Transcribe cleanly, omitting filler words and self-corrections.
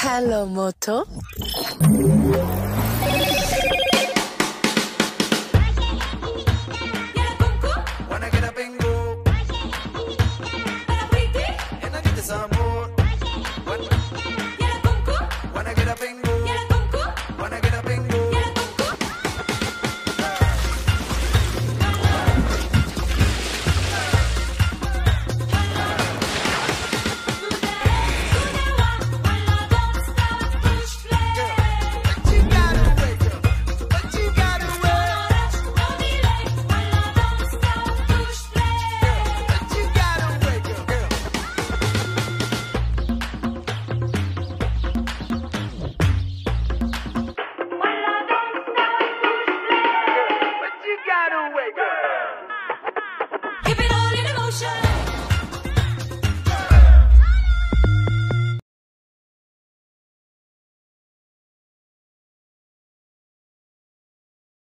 Hello, Moto.